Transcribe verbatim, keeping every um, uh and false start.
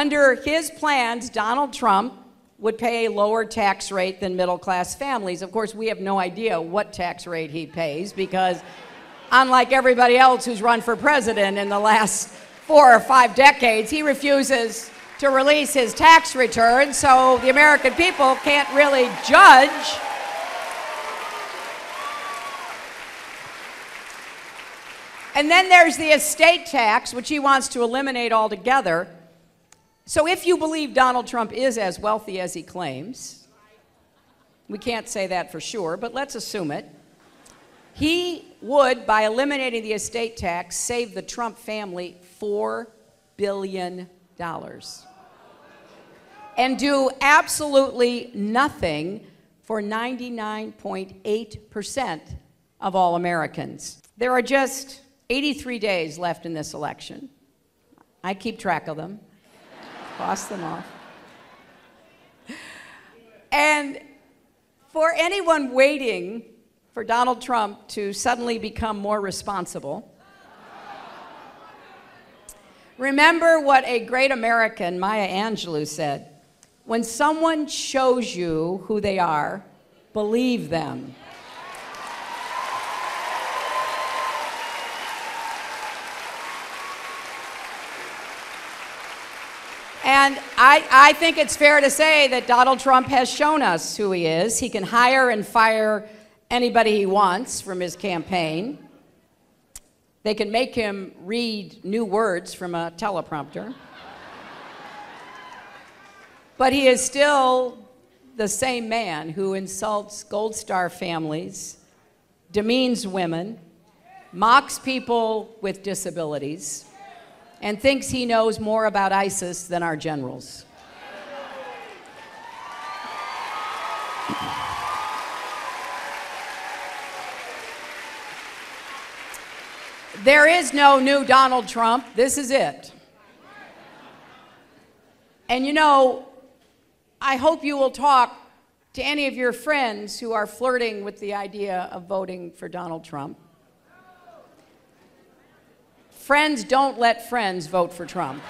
Under his plans, Donald Trump would pay a lower tax rate than middle-class families. Of course, we have no idea what tax rate he pays because unlike everybody else who's run for president in the last four or five decades, he refuses to release his tax return, so the American people can't really judge. And then there's the estate tax, which he wants to eliminate altogether. So if you believe Donald Trump is as wealthy as he claims, we can't say that for sure, but let's assume it, he would, by eliminating the estate tax, save the Trump family four billion dollars and do absolutely nothing for ninety-nine point eight percent of all Americans. There are just eighty-three days left in this election. I keep track of them. Cross them off. And for anyone waiting for Donald Trump to suddenly become more responsible, remember what a great American, Maya Angelou, said: when someone shows you who they are, believe them. And I, I think it's fair to say that Donald Trump has shown us who he is. He can hire and fire anybody he wants from his campaign. They can make him read new words from a teleprompter. But he is still the same man who insults Gold Star families, demeans women, mocks people with disabilities, and thinks he knows more about ISIS than our generals. There is no new Donald Trump. This is it. And you know, I hope you will talk to any of your friends who are flirting with the idea of voting for Donald Trump. Friends don't let friends vote for Trump.